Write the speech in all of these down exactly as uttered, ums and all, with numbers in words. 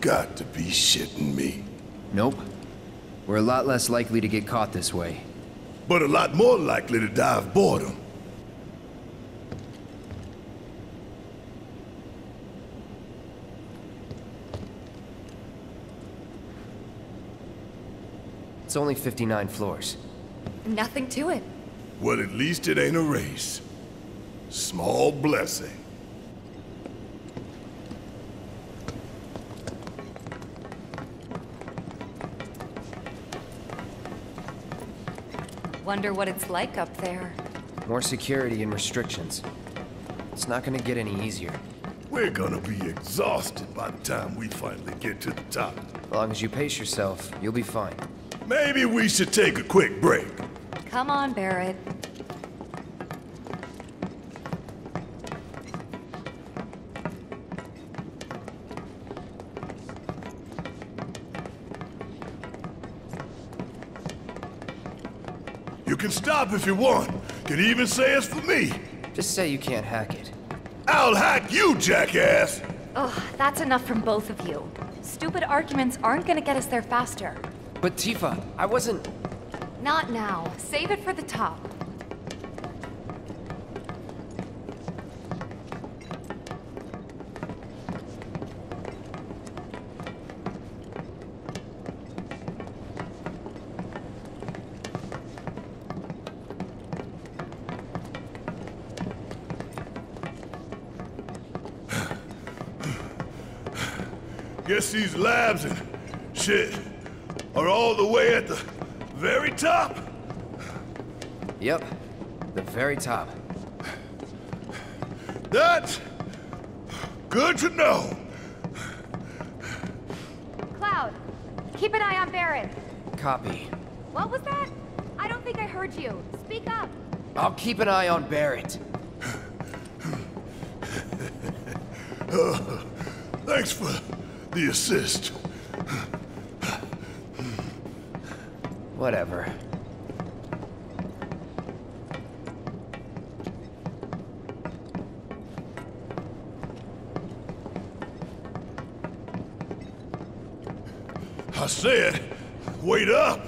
Got to be shitting me. Nope. We're a lot less likely to get caught this way. But a lot more likely to die of boredom. It's only fifty-nine floors. Nothing to it. Well, at least it ain't a race. Small blessing. Wonder what it's like up there. More security and restrictions. It's not gonna get any easier. We're gonna be exhausted by the time we finally get to the top. As long as you pace yourself, you'll be fine. Maybe we should take a quick break. Come on, Barret. You can stop if you want. Can even say it's for me. Just say you can't hack it. I'll hack you, jackass! Oh, that's enough from both of you. Stupid arguments aren't gonna get us there faster. But Tifa, I wasn't... Not now. Save it for the top. Guess these labs and shit are all the way at the very top. Yep, the very top. That's good to know. Cloud, keep an eye on Barret. Copy. What was that? I don't think I heard you. Speak up. I'll keep an eye on Barret. uh, thanks for... the assist. Whatever. I said, wait up!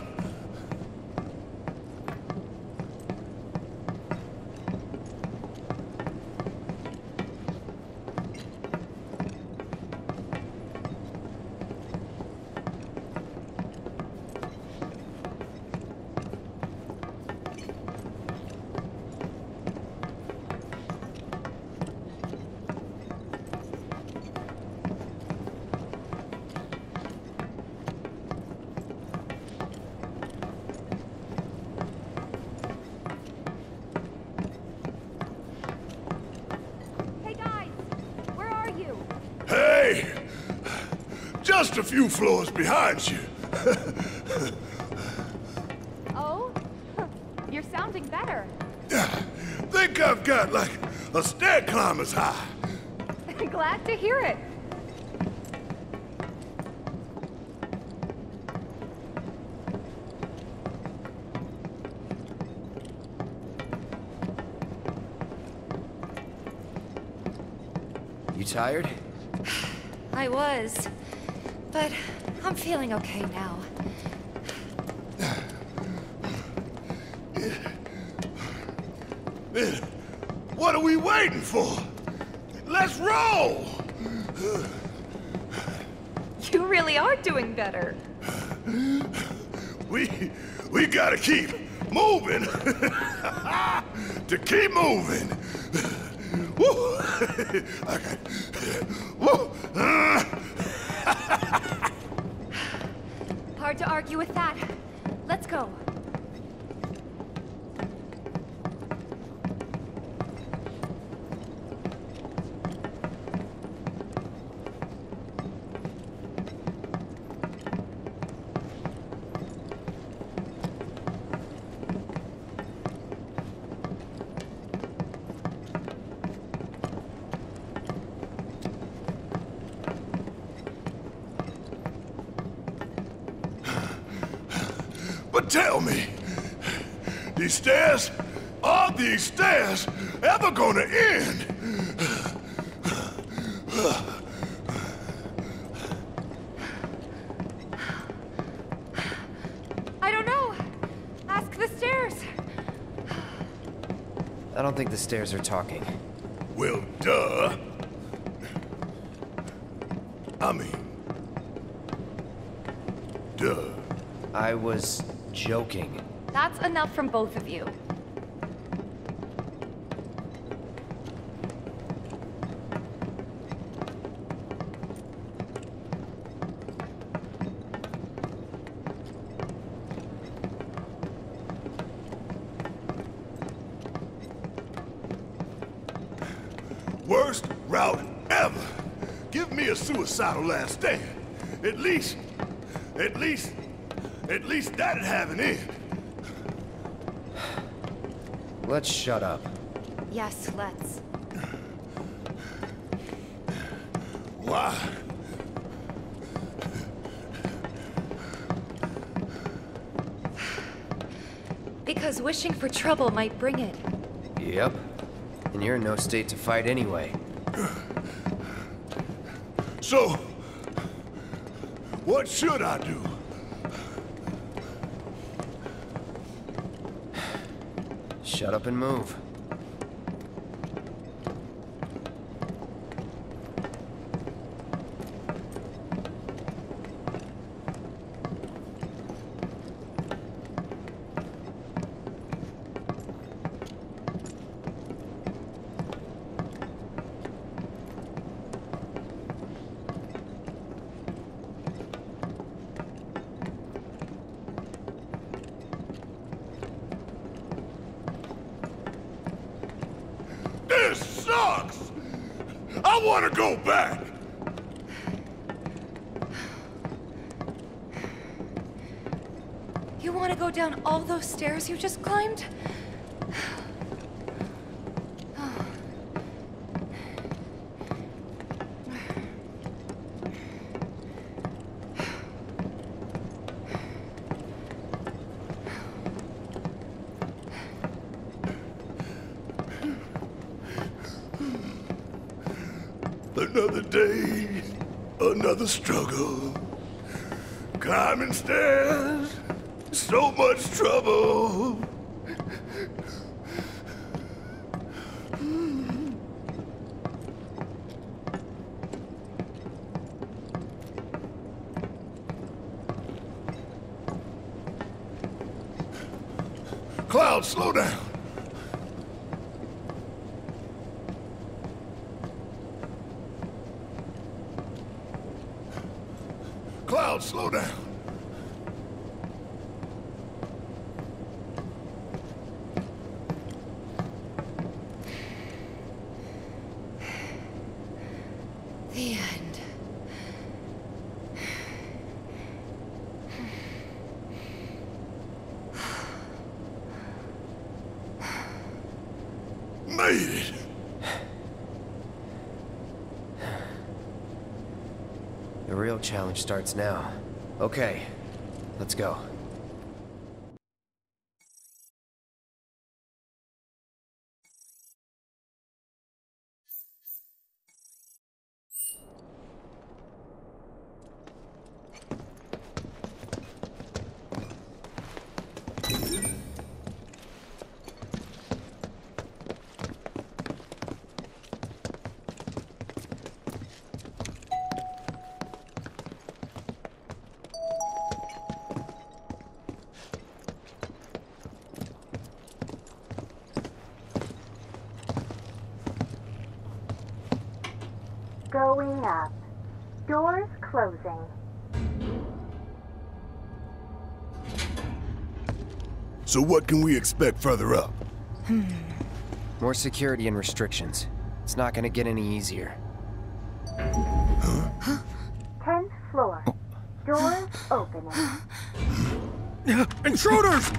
Just a few floors behind you. Oh? You're sounding better. Think I've got like a stair climber's high. Glad to hear it. You tired? I was. But I'm feeling okay now. What are we waiting for? Let's roll! You really are doing better. We... we gotta keep moving. To keep moving. Woo! I got... Woo! Hard to argue with that. Let's go. But tell me, these stairs, are these stairs ever gonna end? I don't know. Ask the stairs. I don't think the stairs are talking. Well, duh. I mean, duh. I was joking. That's enough from both of you. Worst route ever. Give me a suicidal last stand. At least, at least, at least that'd have an end. Let's shut up. Yes, let's. Why? Because wishing for trouble might bring it. Yep. And you're in no state to fight anyway. So, what should I do? Shut up and move. Down all those stairs you just climbed? Another day, another struggle, climbing stairs. So much trouble. Cloud, slow down. Cloud, slow down. Challenge starts now. Okay, let's go. Going up. Doors closing. So what can we expect further up? Hmm. More security and restrictions. It's not gonna get any easier. Huh? Huh? Tenth floor. Oh. Doors opening. Intruders!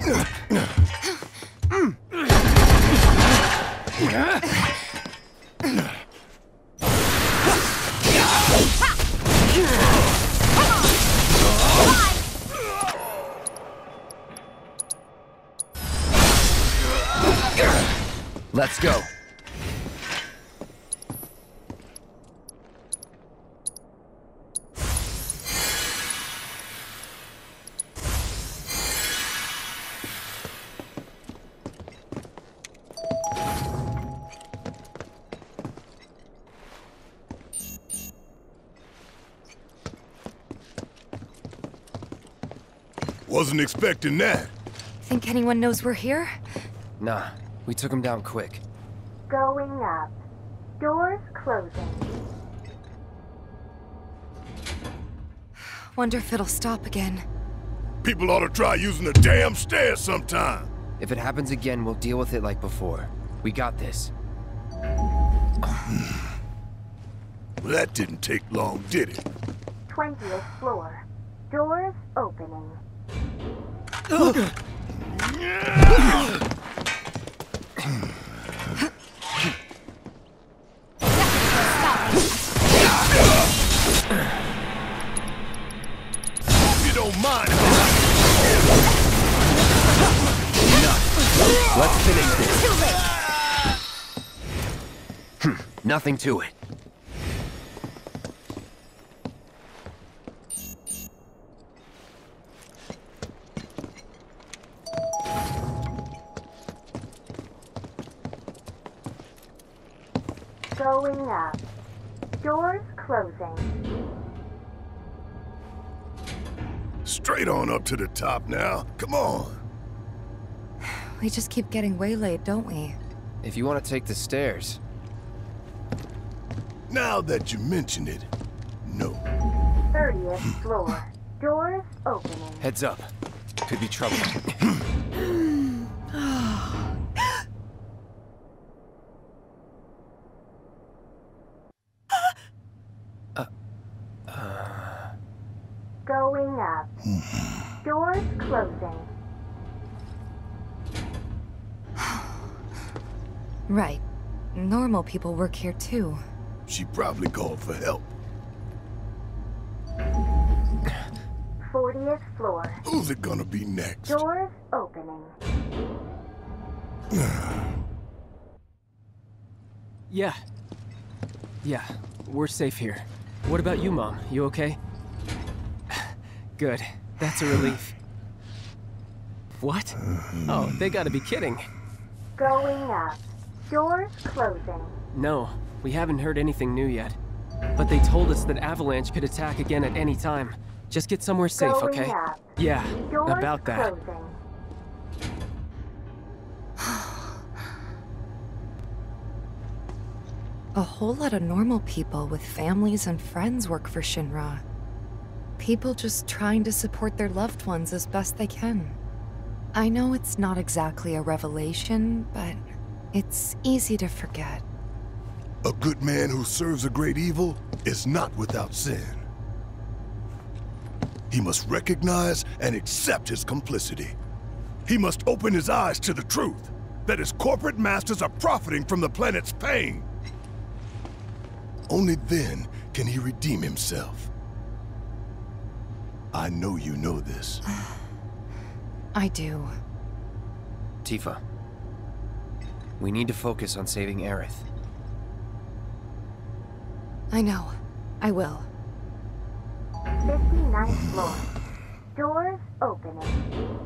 Let's go. Wasn't expecting that. Think anyone knows we're here? Nah, we took him down quick. Going up. Doors closing. Wonder if it'll stop again. People ought to try using the damn stairs sometime. If it happens again, we'll deal with it like before. We got this. Well, that didn't take long, did it? twentieth floor. Doors opening. Hope you don't mind. Enough. Let's finish this. Too late. Hm, nothing to it. Going up. Doors closing. Straight on up to the top now. Come on. We just keep getting waylaid, don't we? If you want to take the stairs. Now that you mention it, no. thirtieth floor. Doors opening. Heads up. Could be trouble. Doors closing. Right. Normal people work here too. She probably called for help. fortieth floor. Who's it gonna be next? Doors opening. Yeah. Yeah, we're safe here. What about you, Mom? You okay? Good. That's a relief. What? Oh, they gotta be kidding. Going up. Doors closing. No, we haven't heard anything new yet. But they told us that Avalanche could attack again at any time. Just get somewhere safe, okay? Going up. Yeah, doors about that. Closing. A whole lot of normal people with families and friends work for Shinra. People just trying to support their loved ones as best they can. I know it's not exactly a revelation, but it's easy to forget. A good man who serves a great evil is not without sin. He must recognize and accept his complicity. He must open his eyes to the truth that his corporate masters are profiting from the planet's pain. Only then can he redeem himself. I know you know this. I do. Tifa, we need to focus on saving Aerith. I know. I will. fifty-ninth floor. Doors opening.